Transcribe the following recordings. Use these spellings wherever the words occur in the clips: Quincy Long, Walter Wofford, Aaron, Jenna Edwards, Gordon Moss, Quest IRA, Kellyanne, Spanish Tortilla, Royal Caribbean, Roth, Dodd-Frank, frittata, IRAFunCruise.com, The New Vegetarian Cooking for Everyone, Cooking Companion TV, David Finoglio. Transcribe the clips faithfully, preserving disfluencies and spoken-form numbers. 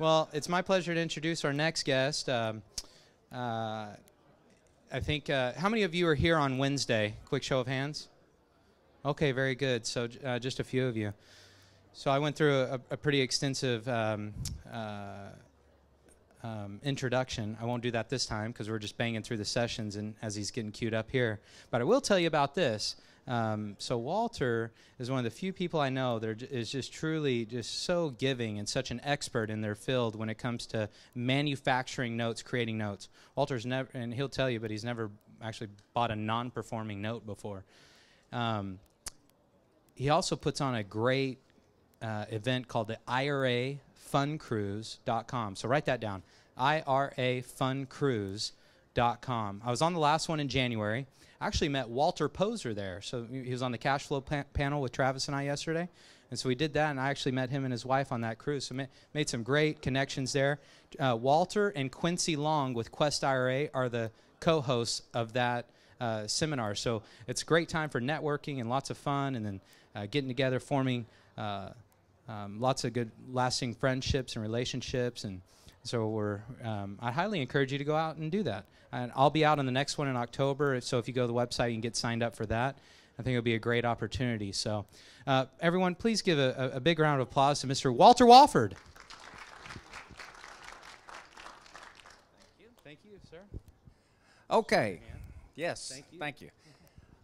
Well, it's my pleasure to introduce our next guest. Um, uh, I think, uh, how many of you are here on Wednesday? Quick show of hands. Okay, very good. So uh, just a few of you. So I went through a, a pretty extensive um, uh, um, introduction. I won't do that this time because we're just banging through the sessions and as he's getting queued up here. But I will tell you about this. Um, so Walter is one of the few people I know that is just truly just so giving and such an expert in their field when it comes to manufacturing notes, creating notes. Walter's never, and he'll tell you, but he's never actually bought a non-performing note before. Um, he also puts on a great uh, event called the I R A Fun Cruise dot com. So write that down, I R A Fun Cruise dot com. I was on the last one in January. I actually met Walter Poser there. So he was on the cash flow pa panel with Travis and I yesterday. And so we did that, and I actually met him and his wife on that cruise. So ma made some great connections there. Uh, Walter and Quincy Long with Quest I R A are the co-hosts of that uh, seminar. So it's a great time for networking and lots of fun, and then uh, getting together, forming uh, um, lots of good lasting friendships and relationships. And so we're, um, I highly encourage you to go out and do that. And I'll be out on the next one in October, so if you go to the website, you can get signed up for that. I think it'll be a great opportunity. So uh, everyone, please give a, a big round of applause to Mister Walter Wofford. Thank you. Thank you, sir. Okay. Yes. Thank you. Thank you.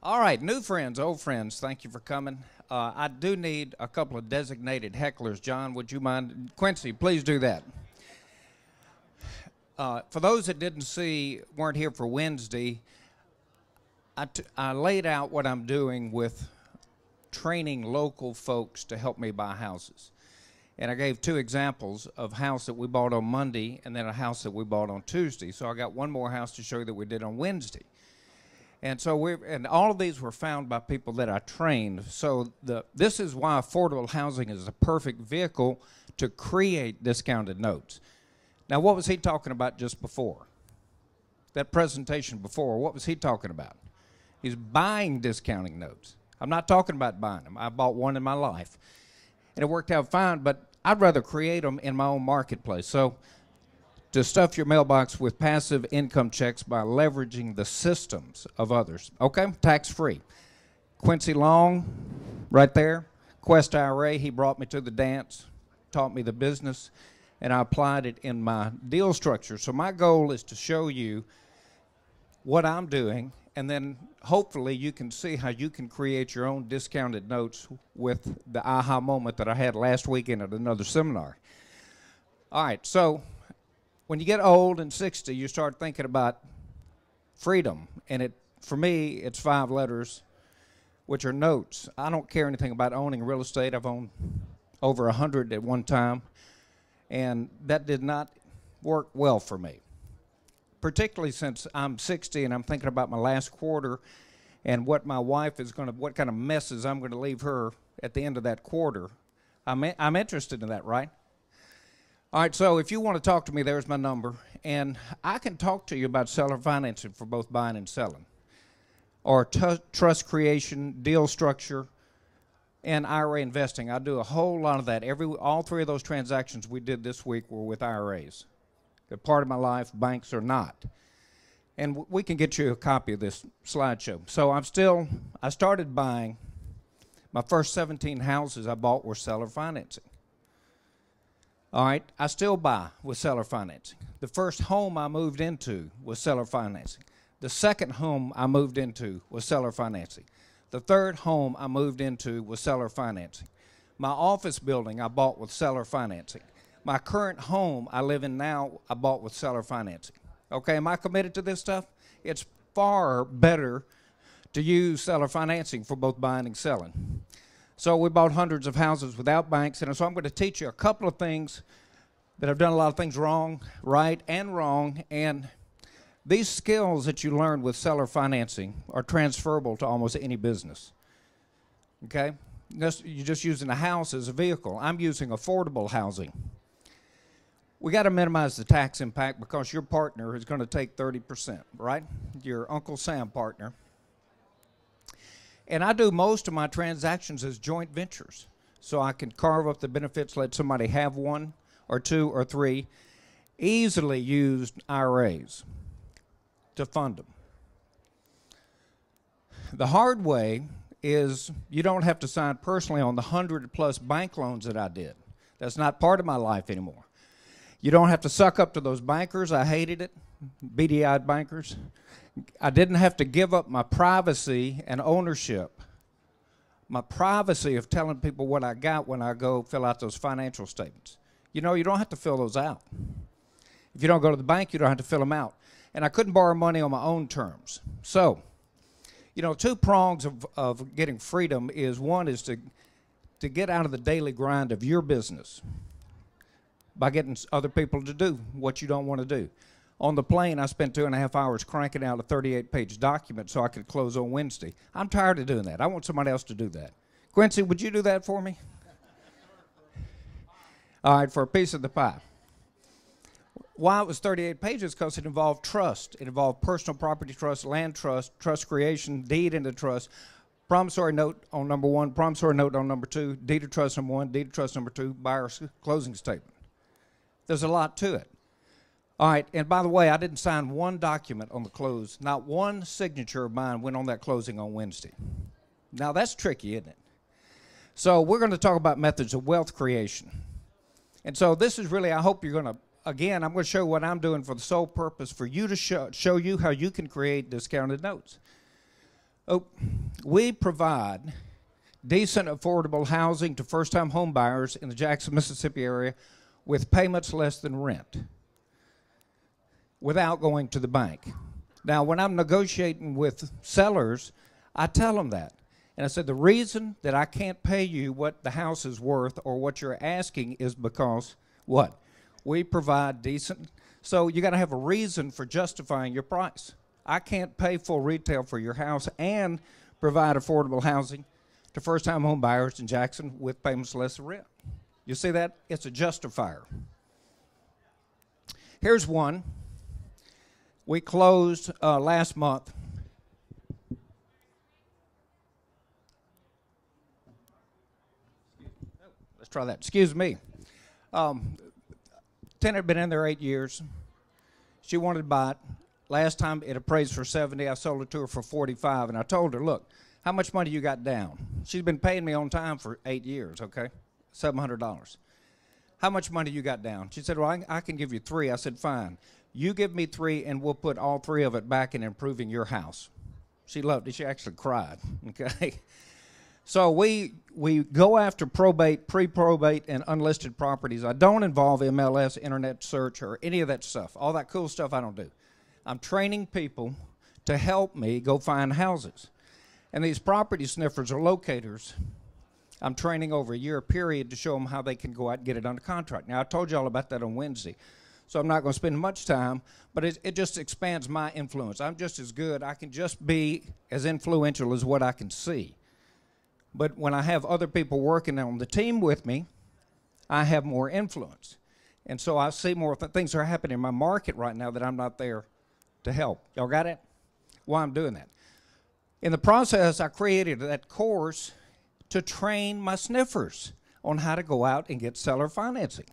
All right, new friends, old friends, thank you for coming. Uh, I do need a couple of designated hecklers. John, would you mind? Quincy, please do that. Uh, for those that didn't see, weren't here for Wednesday, I, t I laid out what I'm doing with training local folks to help me buy houses. And I gave two examples of a house that we bought on Monday and then a house that we bought on Tuesday. So I got one more house to show you that we did on Wednesday. And so we and all of these were found by people that I trained. So the, this is why affordable housing is the perfect vehicle to create discounted notes. Now, what was he talking about just before? That presentation before, what was he talking about? He's buying discounting notes. I'm not talking about buying them. I bought one in my life, and it worked out fine, but I'd rather create them in my own marketplace. So to stuff your mailbox with passive income checks by leveraging the systems of others. Okay, tax-free. Quincy Long, right there. Quest I R A, he brought me to the dance, taught me the business, and I applied it in my deal structure. So my goal is to show you what I'm doing, and then hopefully you can see how you can create your own discounted notes with the aha moment that I had last weekend at another seminar. All right, so when you get old and sixty, you start thinking about freedom. And it, for me, it's five letters, which are notes. I don't care anything about owning real estate. I've owned over a hundred at one time. And that did not work well for me, particularly since I'm sixty and I'm thinking about my last quarter and what my wife is going to, what kind of messes I'm going to leave her at the end of that quarter. I'm, I'm interested in that, right? All right, so if you want to talk to me, there's my number. And I can talk to you about seller financing for both buying and selling, or trust creation, deal structure, and I R A investing. I do a whole lot of that. Every, all three of those transactions we did this week were with I R As. They're part of my life, banks are not. And w we can get you a copy of this slideshow. So I'm still, I started buying. My first seventeen houses I bought were seller financing. All right, I still buy with seller financing. The first home I moved into was seller financing. The second home I moved into was seller financing. The third home I moved into was seller financing. My office building I bought with seller financing. My current home I live in now I bought with seller financing. Okay, am I committed to this stuff? It's far better to use seller financing for both buying and selling. So we bought hundreds of houses without banks, and so I'm going to teach you a couple of things that I've done a lot of things wrong, right, and wrong, and these skills that you learn with seller financing are transferable to almost any business, okay? You're just using a house as a vehicle. I'm using affordable housing. We got to minimize the tax impact because your partner is going to take thirty percent, right? Your Uncle Sam partner. And I do most of my transactions as joint ventures, so I can carve up the benefits, let somebody have one, or two or three easily used I R As to fund them. The hard way is you don't have to sign personally on the hundred plus bank loans that I did. That's not part of my life anymore. You don't have to suck up to those bankers. I hated it, beady-eyed bankers. I didn't have to give up my privacy and ownership, my privacy of telling people what I got when I go fill out those financial statements. You know, you don't have to fill those out. If you don't go to the bank, you don't have to fill them out. And I couldn't borrow money on my own terms. So, you know, two prongs of, of getting freedom is, one is to, to get out of the daily grind of your business by getting other people to do what you don't want to do. On the plane, I spent two and a half hours cranking out a thirty-eight page document so I could close on Wednesday. I'm tired of doing that. I want somebody else to do that. Quincy, would you do that for me? All right, for a piece of the pie. Why it was thirty-eight pages? Because it involved trust. It involved personal property trust, land trust, trust creation, deed into trust, promissory note on number one, promissory note on number two, deed of trust number one, deed of trust number two, buyer's closing statement. There's a lot to it. All right, and by the way, I didn't sign one document on the close. Not one signature of mine went on that closing on Wednesday. Now, that's tricky, isn't it? So we're going to talk about methods of wealth creation. And so this is really, I hope you're going to, again, I'm going to show what I'm doing for the sole purpose for you to show, show you how you can create discounted notes. Oh, we provide decent, affordable housing to first-time home buyers in the Jackson, Mississippi area with payments less than rent, without going to the bank. Now, when I'm negotiating with sellers, I tell them that. And I said, the reason that I can't pay you what the house is worth or what you're asking is because what? We provide decent. So you got to have a reason for justifying your price. I can't pay full retail for your house and provide affordable housing to first-time home buyers in Jackson with payments less than rent. You see that? It's a justifier. Here's one. We closed uh, last month. Let's try that. Excuse me. Um, tenant had been in there eight years. She wanted to buy it. Last time it appraised for seventy. I sold it to her for forty-five, and I told her, "Look, how much money you got down?" She's been paying me on time for eight years. Okay, seven hundred dollars. How much money you got down? She said, "Well, I, I can give you three." I said, "Fine. You give me three, and we'll put all three of it back in improving your house." She loved it. She actually cried, okay? So we, we go after probate, pre-probate, and unlisted properties. I don't involve M L S, internet search, or any of that stuff. All that cool stuff I don't do. I'm training people to help me go find houses. And these property sniffers or locators, I'm training over a year period to show them how they can go out and get it under contract. Now, I told you all about that on Wednesday. So I'm not going to spend much time, but it, it just expands my influence. I'm just as good. I can just be as influential as what I can see. But when I have other people working on the team with me, I have more influence. And so I see more th things are happening in my market right now that I'm not there to help. Y'all got it? Why I'm doing that. In the process, I created that course to train my sniffers on how to go out and get seller financing.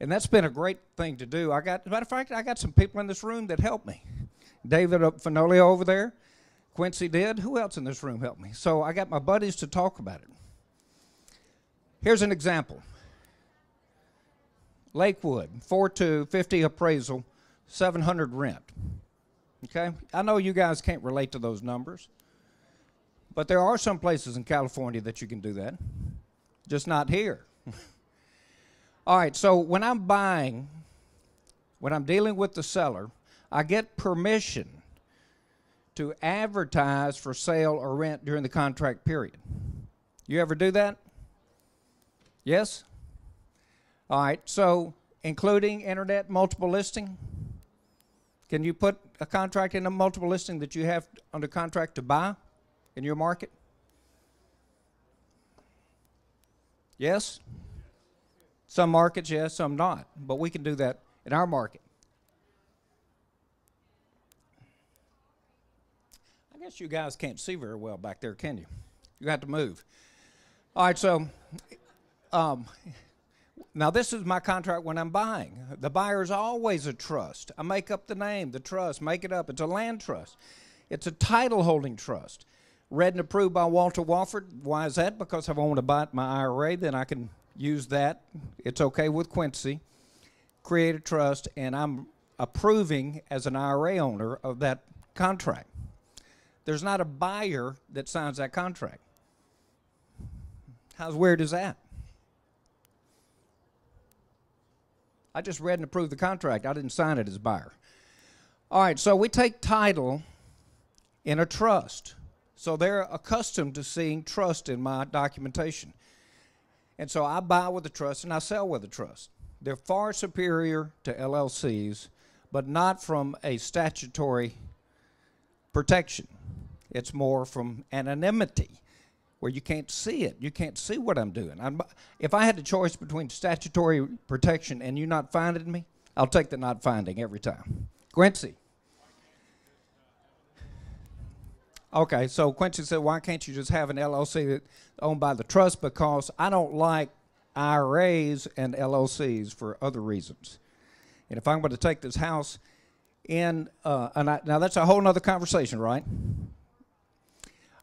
And that's been a great thing to do. I got, as a matter of fact, I got some people in this room that helped me. David Finoglio over there, Quincy did. Who else in this room helped me? So I got my buddies to talk about it. Here's an example. Lakewood, four two, fifty appraisal, seven hundred rent. Okay? I know you guys can't relate to those numbers, but there are some places in California that you can do that, just not here. All right, so when I'm buying, when I'm dealing with the seller, I get permission to advertise for sale or rent during the contract period. You ever do that? Yes? All right, so including internet multiple listing, can you put a contract in a multiple listing that you have under contract to buy in your market? Yes? Some markets, yes, some not. But we can do that in our market. I guess you guys can't see very well back there, can you? You got to move. All right, so um, Now, this is my contract when I'm buying. The buyer is always a trust. I make up the name, the trust, make it up. It's a land trust. It's a title holding trust. Read and approved by Walter Wofford. Why is that? Because if I want to buy my I R A, then I can use that. It's okay with Quincy. Create a trust, and I'm approving as an I R A owner of that contract. There's not a buyer that signs that contract. How weird is that? I just read and approved the contract. I didn't sign it as a buyer. All right, so we take title in a trust. So they're accustomed to seeing trust in my documentation. And so I buy with a trust and I sell with a trust. They're far superior to L L Cs, but not from a statutory protection. It's more from anonymity, where you can't see it. You can't see what I'm doing. I'm, if I had a choice between statutory protection and you not finding me, I'll take the not finding every time. Quincy. Okay, so Quincy said, why can't you just have an L L C that's owned by the trust? Because I don't like I R As and L L Cs for other reasons. And if I'm going to take this house in, uh, and I, now that's a whole other conversation, right?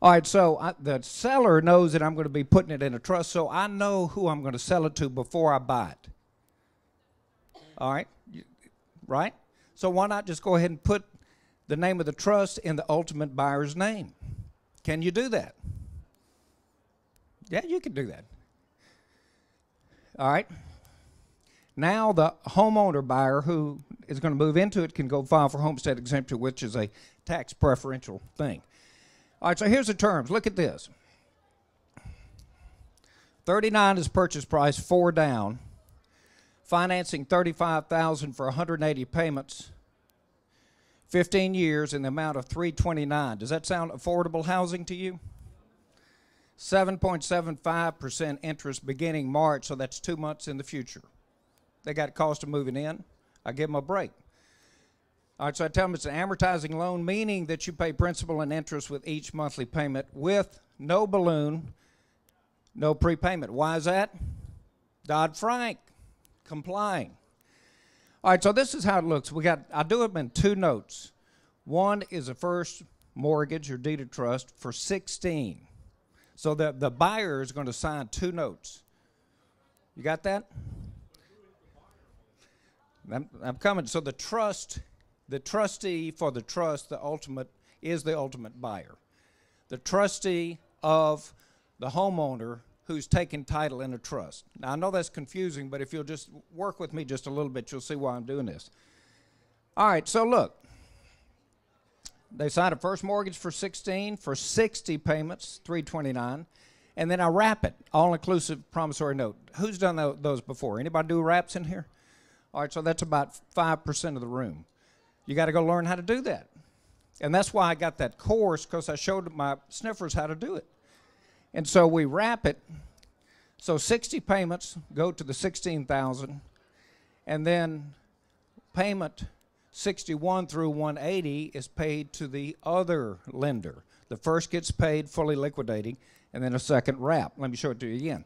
All right, so I, the seller knows that I'm going to be putting it in a trust, so I know who I'm going to sell it to before I buy it. All right? You, right? So why not just go ahead and put the name of the trust in the ultimate buyer's name? Can you do that? Yeah, you can do that. All right? Now the homeowner buyer who is going to move into it can go file for homestead exemption, which is a tax preferential thing. All right, so here's the terms. Look at this. thirty-nine is purchase price, four down. Financing thirty-five thousand dollars for one hundred eighty payments, fifteen years, in the amount of three twenty-nine. Does that sound affordable housing to you? seven point seven five percent interest beginning March, so that's two months in the future. They got a cost of moving in. I give them a break. All right, so I tell them it's an amortizing loan, meaning that you pay principal and interest with each monthly payment with no balloon, no prepayment. Why is that? Dodd-Frank, complying. All right, so this is how it looks. We got, I do them in two notes. One is a first mortgage or deed of trust for sixteen. So the, the buyer is going to sign two notes. You got that? I'm, I'm coming. So the trust... The trustee for the trust, the ultimate, is the ultimate buyer. The trustee of the homeowner who's taking title in a trust. Now, I know that's confusing, but if you'll just work with me just a little bit, you'll see why I'm doing this. All right, so look. They signed a first mortgage for sixteen, for sixty payments, three twenty-nine, and then I wrap it, all-inclusive promissory note. Who's done those before? Anybody do wraps in here? All right, so that's about five percent of the room. You got to go learn how to do that. And that's why I got that course, because I showed my sniffers how to do it. And so we wrap it. So sixty payments go to the sixteen thousand, and then payment sixty-one through one eighty is paid to the other lender. The first gets paid fully liquidating, and then a second wrap. Let me show it to you again.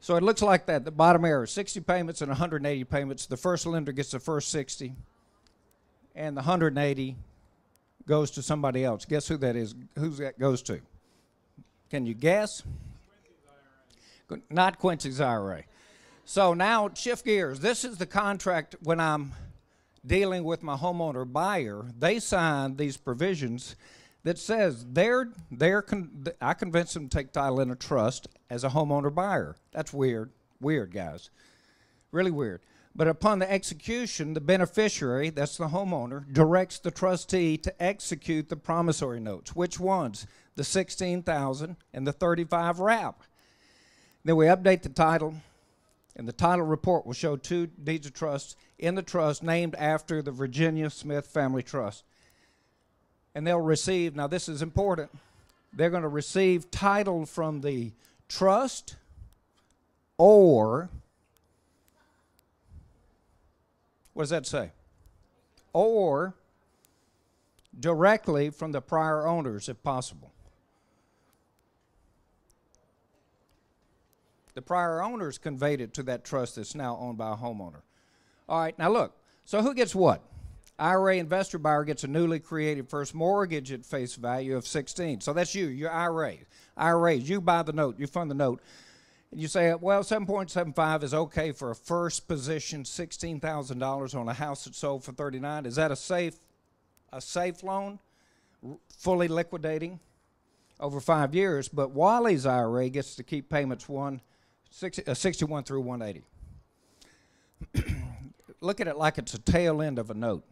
So it looks like that, the bottom area, sixty payments and one hundred eighty payments. The first lender gets the first sixty. And the one hundred eighty goes to somebody else. Guess who that is? Who that goes to? Can you guess? Quincy's I R A. Not Quincy's I R A. So now shift gears. This is the contract when I'm dealing with my homeowner buyer. They sign these provisions that says they're, they're con I convince them to take title in a trust as a homeowner buyer. That's weird. Weird, guys. Really weird. But upon the execution, the beneficiary, that's the homeowner, directs the trustee to execute the promissory notes. Which ones? The sixteen thousand and the thirty-five wrap. Then we update the title, and the title report will show two deeds of trust in the trust named after the Virginia Smith Family Trust. And they'll receive, now this is important, they're going to receive title from the trust or... What does that say? Or directly from the prior owners, if possible. The prior owners conveyed it to that trust that's now owned by a homeowner. All right, now look, so who gets what? I R A investor buyer gets a newly created first mortgage at face value of sixteen. So that's you, your I R A. I R As, you buy the note, you fund the note. And you say, well, seven point seven five is okay for a first position, sixteen thousand dollars on a house that's sold for thirty-nine. Is that a safe, a safe loan, R- fully liquidating over five years? But Wally's I R A gets to keep payments one, sixty, uh, sixty-one through one eighty. Look at it like it's a tail end of a note.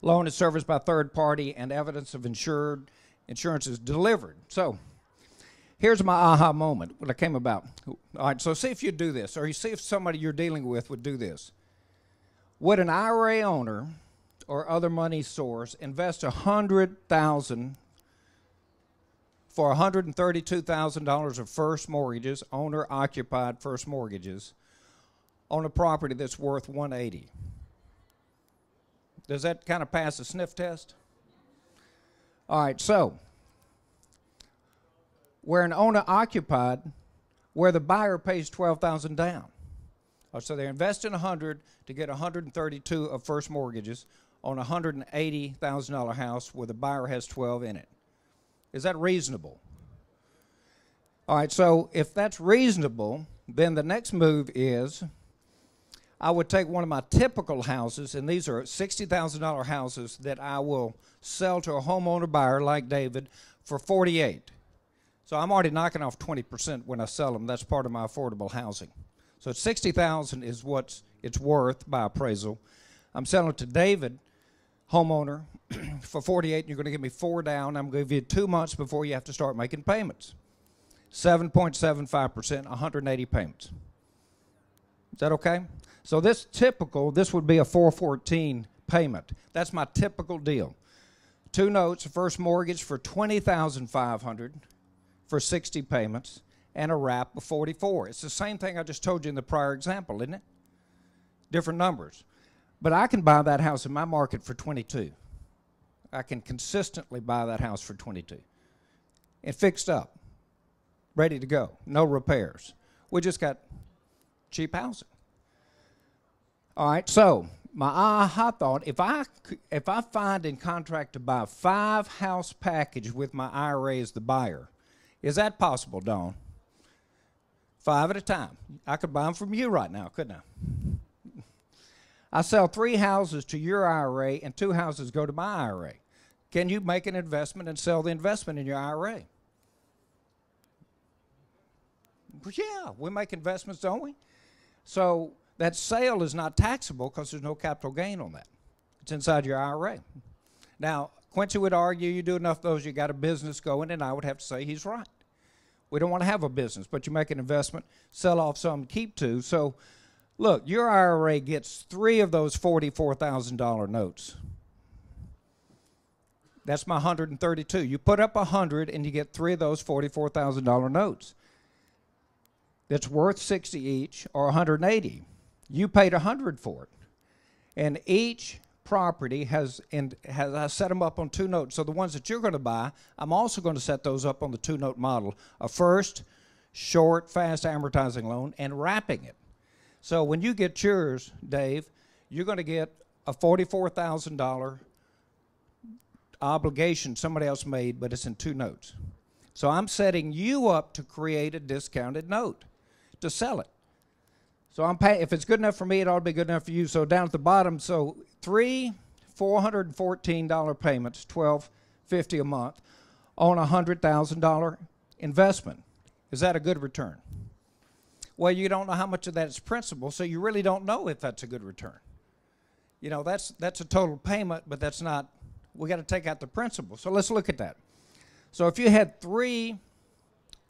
Loan is serviced by third party and evidence of insured insurance is delivered. So here's my aha moment, what I came about. All right, so see if you do this, or you see if somebody you're dealing with would do this. Would an I R A owner or other money source invest one hundred thousand dollars for one hundred thirty-two thousand dollars of first mortgages, owner-occupied first mortgages, on a property that's worth one eighty? Does that kind of pass the sniff test? All right, so where an owner occupied, where the buyer pays twelve thousand down. Oh, so they're investing one hundred to get one hundred thirty-two of first mortgages on a one hundred eighty thousand dollar house where the buyer has twelve in it. Is that reasonable? All right, so if that's reasonable, then the next move is I would take one of my typical houses, and these are sixty thousand dollar houses that I will sell to a homeowner buyer like David for forty-eight. So I'm already knocking off twenty percent when I sell them. That's part of my affordable housing. So sixty thousand is what it's worth by appraisal. I'm selling it to David, homeowner, for forty-eight, and you're going to give me four down. I'm going to give you two months before you have to start making payments. seven point seven five percent, one hundred eighty payments. Is that okay? So this typical, this would be a four fourteen payment. That's my typical deal. Two notes, first mortgage for twenty thousand five hundred dollars for sixty payments, and a wrap of forty-four. It's the same thing I just told you in the prior example, isn't it? Different numbers. But I can buy that house in my market for twenty-two. I can consistently buy that house for twenty-two. It fixed up, ready to go, no repairs. We just got cheap housing. All right, so my aha thought, if I, if I find and contract to buy a five-house package with my I R A as the buyer, is that possible, Dawn? Five at a time. I could buy them from you right now, couldn't I? I sell three houses to your I R A and two houses go to my I R A. Can you make an investment and sell the investment in your I R A? Yeah, we make investments, don't we? So that sale is not taxable because there's no capital gain on that. It's inside your I R A. Now, Quincy would argue you do enough of those, you got a business going, and I would have to say he's right. We don't want to have a business, but you make an investment, sell off some, keep two. So, look, your I R A gets three of those forty-four thousand dollar notes. That's my one hundred thirty-two. You put up one hundred, and you get three of those forty-four thousand dollar notes. That's worth sixty each, or one hundred eighty. You paid one hundred for it. And each property has, and has, I set them up on two notes. So the ones that you're going to buy, I'm also going to set those up on the two-note model. A first, short, fast amortizing loan, and wrapping it. So when you get yours, Dave, you're going to get a forty-four thousand dollar obligation somebody else made, but it's in two notes. So I'm setting you up to create a discounted note to sell it. So I'm pay if it's good enough for me, it ought to be good enough for you. So down at the bottom, so three four hundred fourteen dollar payments, twelve fifty a month, on a one hundred thousand dollar investment. Is that a good return? Well, you don't know how much of that is principal, so you really don't know if that's a good return. You know, that's, that's a total payment, but that's not, we got to take out the principal. So let's look at that. So if you had three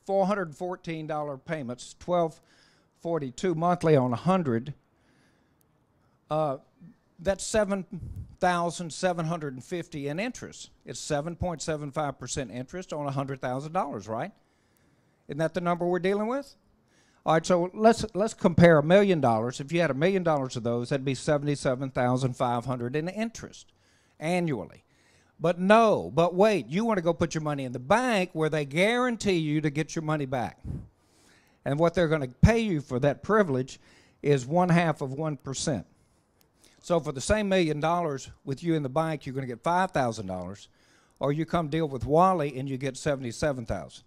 four hundred fourteen dollar payments, twelve forty-two monthly on one hundred, uh, that's seven thousand seven hundred fifty in interest. It's seven point seven five percent interest on one hundred thousand dollars, right? Isn't that the number we're dealing with? All right, so let's, let's compare a million dollars. If you had a million dollars of those, that'd be seventy-seven thousand five hundred dollars in interest annually. But no, but wait, you want to go put your money in the bank where they guarantee you to get your money back. and what they're going to pay you for that privilege is one half of one percent. So for the same million dollars with you in the bank, you're going to get five thousand dollars, or you come deal with Wally and you get seventy-seven thousand dollars.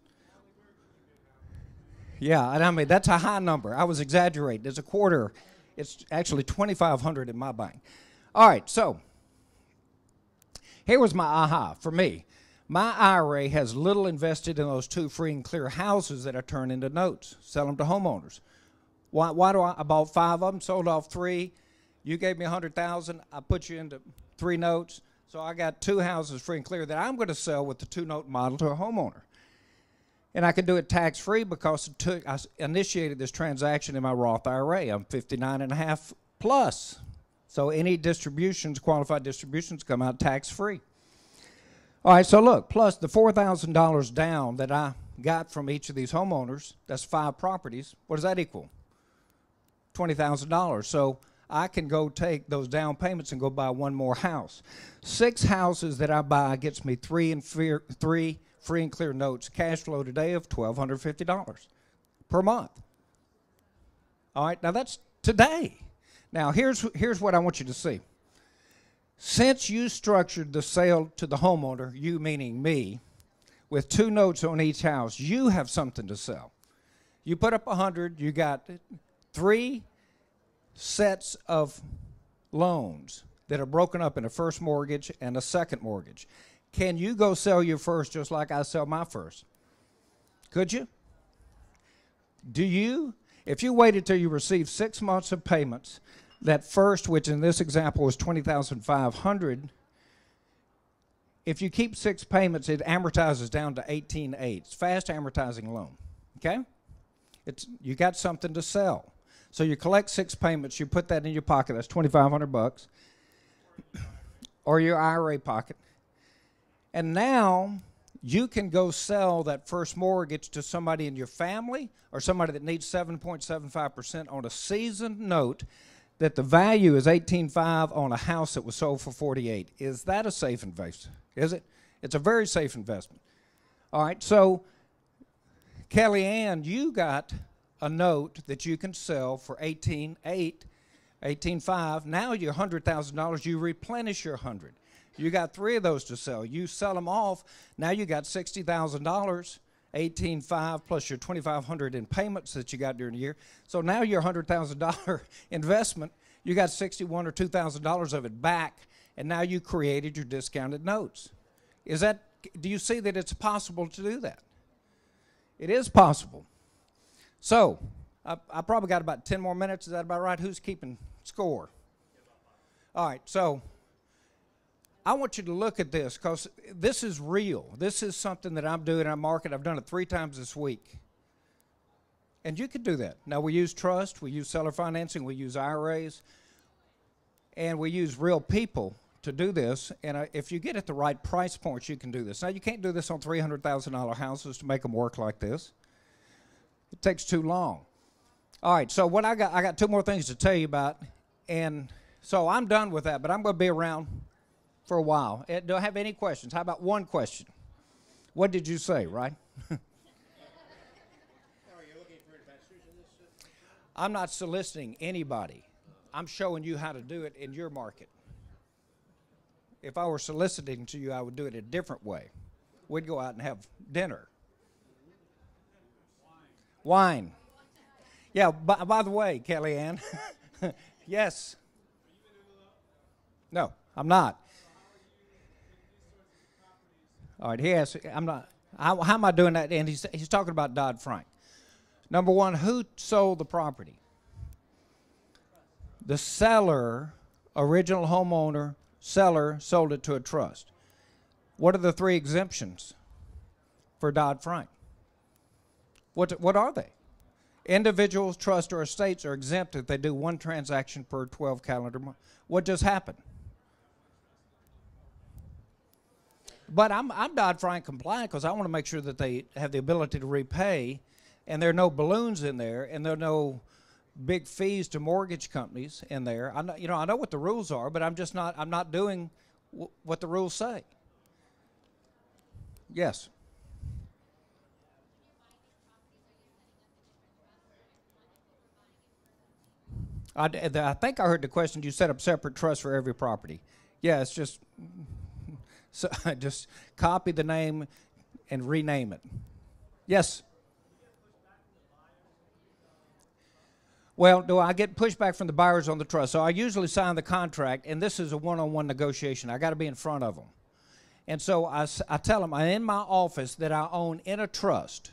Yeah, and I mean, that's a high number. I was exaggerating. It's a quarter. It's actually twenty-five hundred dollars in my bank. All right, so here was my aha for me. My I R A has little invested in those two free and clear houses that I turn into notes, sell them to homeowners. Why, why do I, I bought five of them, sold off three. You gave me one hundred thousand dollars. I put you into three notes. So I got two houses free and clear that I'm going to sell with the two-note model to a homeowner. And I can do it tax-free because it took, I initiated this transaction in my Roth I R A. I'm fifty-nine and a half plus. So any distributions, qualified distributions, come out tax-free. All right, so look, plus the four thousand dollars down that I got from each of these homeowners, that's five properties. What does that equal? twenty thousand dollars. So I can go take those down payments and go buy one more house. Six houses that I buy gets me three and fear, three free and clear notes, cash flow today of one thousand two hundred fifty dollars per month. All right, now that's today. Now here's, here's what I want you to see. Since you structured the sale to the homeowner, you meaning me, with two notes on each house, you have something to sell. You put up one hundred, you got three sets of loans that are broken up in a first mortgage and a second mortgage. Can you go sell your first just like I sell my first? Could you? Do you? If you waited till you received six months of payments, that first, which in this example was twenty thousand five hundred dollars, if you keep six payments, it amortizes down to eighteen eight. It's fast amortizing loan, okay? It's, you got something to sell. So you collect six payments, you put that in your pocket, that's twenty-five hundred bucks, or your I R A pocket. And now you can go sell that first mortgage to somebody in your family or somebody that needs seven point seven five percent on a seasoned note that the value is eighteen five on a house that was sold for forty-eight. Is that a safe investment? Is it? It's a very safe investment. All right, so Kellyanne, you got a note that you can sell for eighteen eight, eighteen five. Now your one hundred thousand dollars, you replenish your one hundred. You got three of those to sell. You sell them off. Now you got sixty thousand dollars, eighteen five plus your twenty-five hundred in payments that you got during the year. So now your one hundred thousand dollar investment, you got sixty-one or two thousand dollars of it back, and now you created your discounted notes. Is that, do you see that it's possible to do that? It is possible. So, I, I probably got about ten more minutes. Is that about right? Who's keeping score? All right, so I want you to look at this because this is real. This is something that I'm doing in our market. I've done it three times this week. And you can do that. Now, we use trust. We use seller financing. We use I R As. And we use real people to do this. And uh, if you get at the right price points, you can do this. Now, you can't do this on three hundred thousand dollar houses to make them work like this. It takes too long. All right, so what I got, I got two more things to tell you about, and so I'm done with that, but I'm going to be around for a while. Do I have any questions? How about one question? What did you say, right? I'm not soliciting anybody. I'm showing you how to do it in your market. If I were soliciting to you, I would do it a different way. We'd go out and have dinner. Wine. Yeah, by, by the way, Kellyanne. Yes. No, I'm not. All right, he asked, I'm not, how, how am I doing that? And he's, he's talking about Dodd-Frank. Number one, who sold the property? The seller, original homeowner, seller sold it to a trust. What are the three exemptions for Dodd-Frank? What, what are they? Individuals, trusts, or estates are exempt if they do one transaction per twelve calendar month. What just happened? But I'm, I'm Dodd-Frank compliant because I want to make sure that they have the ability to repay, and there are no balloons in there, and there are no big fees to mortgage companies in there. I know, you know, I know what the rules are, but I'm just not, I'm not doing w what the rules say. Yes. I, I think I heard the question, do you set up separate trusts for every property? Yeah, it's just, so just copy the name and rename it. Yes? Well, do I get pushback from the buyers on the trust? So I usually sign the contract, and this is a one-on-one negotiation. I got to be in front of them. And so I, I tell them I'm in my office that I own in a trust.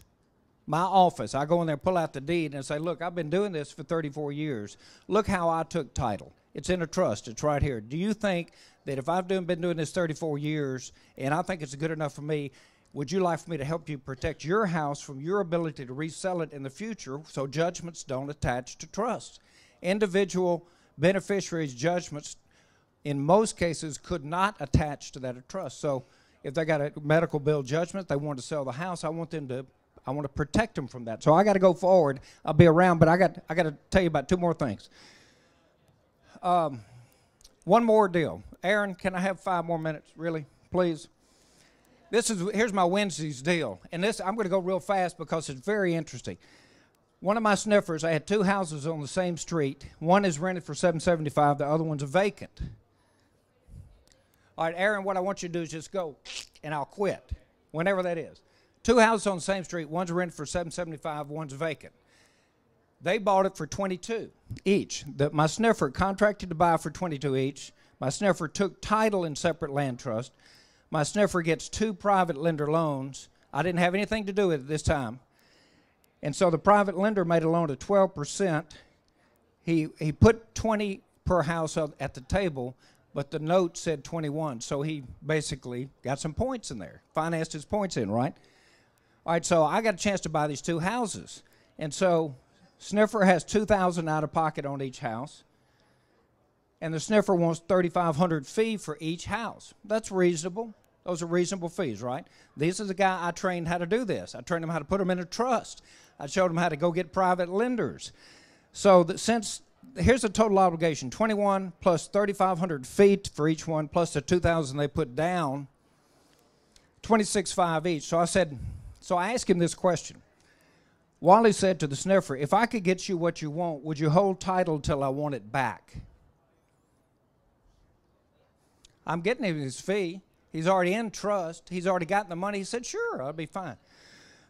My office. I go in there, pull out the deed, and say, look, I've been doing this for thirty-four years. Look how I took title. It's in a trust. It's right here. Do you think that if I've been doing this thirty-four years and I think it's good enough for me, would you like for me to help you protect your house from your ability to resell it in the future so judgments don't attach to trusts? Individual beneficiaries' judgments in most cases could not attach to that of trust. So if they got a medical bill judgment, they want to sell the house, I want them to I want to protect them from that. So I got to go forward. I'll be around, but I got I got to tell you about two more things. Um, one more deal. Aaron, can I have five more minutes, really, please? This is here's my Wednesday's deal, and this I'm going to go real fast because it's very interesting. One of my sniffers, I had two houses on the same street. One is rented for seven seventy-five. The other one's vacant. All right, Aaron, what I want you to do is just go, and I'll quit, whenever that is. Two houses on the same street, one's rented for seven seventy-five, one's vacant. They bought it for twenty-two each. The, my sniffer contracted to buy for twenty-two each. My sniffer took title in separate land trust. My sniffer gets two private lender loans. I didn't have anything to do with it this time. And so the private lender made a loan of twelve percent. He, he put twenty per house at the table, but the note said twenty-one. So he basically got some points in there, financed his points in, right? All right, so I got a chance to buy these two houses. And so sniffer has two thousand dollars out of pocket on each house. And the sniffer wants thirty-five hundred dollars fee for each house. That's reasonable. Those are reasonable fees, right? This is the guy I trained how to do this. I trained him how to put them in a trust. I showed him how to go get private lenders. So that since here's the total obligation, twenty-one plus thirty-five hundred dollars fee for each one plus the two thousand dollars they put down, twenty-six thousand five hundred dollars each. So I said, So I asked him this question. Wally said to the sniffer, if I could get you what you want, would you hold title till I want it back? I'm getting him his fee. He's already in trust. He's already gotten the money. He said, sure, I'll be fine.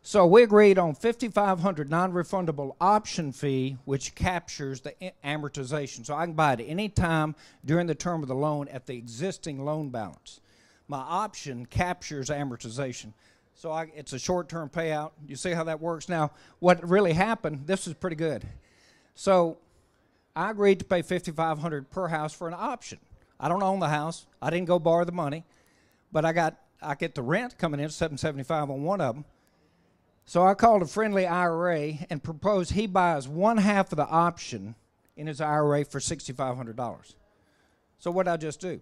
So we agreed on fifty-five hundred dollars non-refundable option fee, which captures the amortization. So I can buy it any time during the term of the loan at the existing loan balance. My option captures amortization. So I, it's a short-term payout. You see how that works? Now, what really happened, this is pretty good. So I agreed to pay fifty-five hundred dollars per house for an option. I don't own the house. I didn't go borrow the money. But I got I get the rent coming in, seven seventy-five on one of them. So I called a friendly I R A and proposed he buys one half of the option in his I R A for six thousand five hundred dollars. So what did I just do?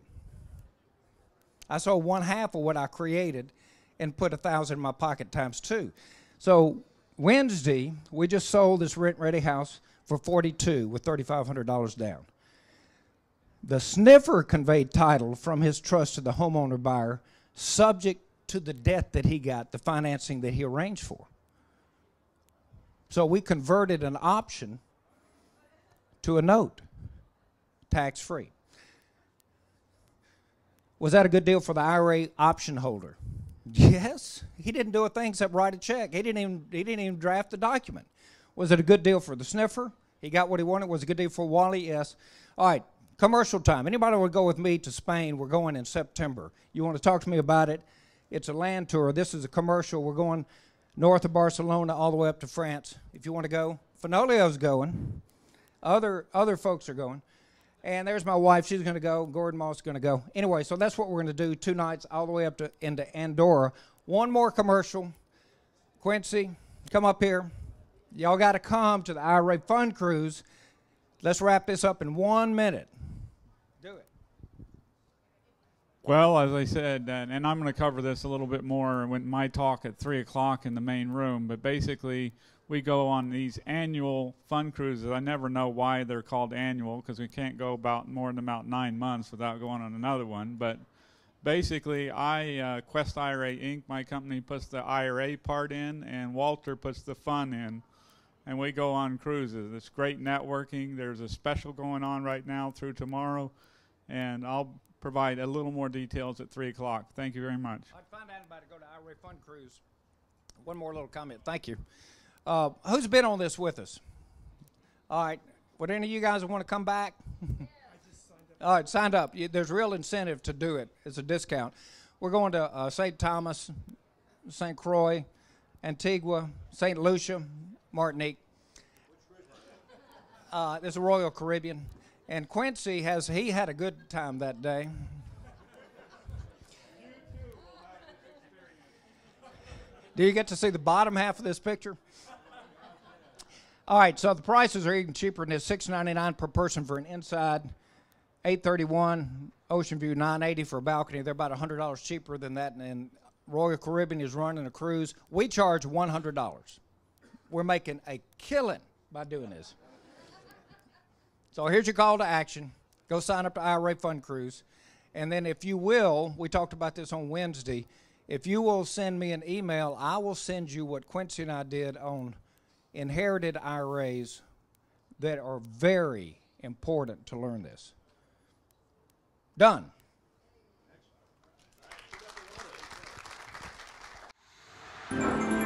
I sold one half of what I created and put one thousand dollars in my pocket times two. So Wednesday, we just sold this rent-ready house for forty-two with thirty-five hundred dollars down. The sniffer conveyed title from his trust to the homeowner buyer subject to the debt that he got, the financing that he arranged for. So we converted an option to a note, tax-free. Was that a good deal for the I R A option holder? Yes. He didn't do a thing except write a check. He didn't even he didn't even draft the document. Was it a good deal for the sniffer? He got what he wanted. Was it a good deal for Wally? Yes. All right, commercial time. Anybody would go with me to Spain? We're going in September. You want to talk to me about it? It's a land tour. This is a commercial. We're going north of Barcelona all the way up to France. If you want to go, Finoglio's going. Other other folks are going. And there's my wife. She's going to go. Gordon Moss is going to go. Anyway, so that's what we're going to do two nights all the way up to into Andorra. One more commercial. Quincy, come up here. Y'all got to come to the I R A Fun Cruise. Let's wrap this up in one minute. Do it. Well, as I said, and, and I'm going to cover this a little bit more in my talk at three o'clock in the main room, but basically we go on these annual fun cruises. I never know why they're called annual because we can't go about more than about nine months without going on another one. But basically, I uh, Quest I R A Incorporated, my company, puts the I R A part in, and Walter puts the fun in. and we go on cruises. It's great networking. There's a special going on right now through tomorrow, and I'll provide a little more details at three o'clock. Thank you very much. I'd find out about it. Go to I R A Fun Cruise. One more little comment. Thank you. Uh, who's been on this with us? All right. Would any of you guys want to come back? Yeah. I just signed up. All right, signed up. You, there's real incentive to do it. It's a discount. We're going to uh, Saint Thomas, Saint Croix, Antigua, Saint Lucia, Martinique. Uh, this is a Royal Caribbean. And Quincy has, he had a good time that day. Do you get to see the bottom half of this picture? All right, so the prices are even cheaper than this, six ninety-nine per person for an inside, eight thirty-one, Ocean View, nine eighty for a balcony. They're about one hundred dollars cheaper than that, and Royal Caribbean is running a cruise. We charge one hundred dollars. We're making a killing by doing this. So here's your call to action. Go sign up to I R A Fun Cruise. And then if you will, we talked about this on Wednesday, if you will send me an email, I will send you what Quincy and I did on inherited I R As that are very important to learn this. Done. Thank you.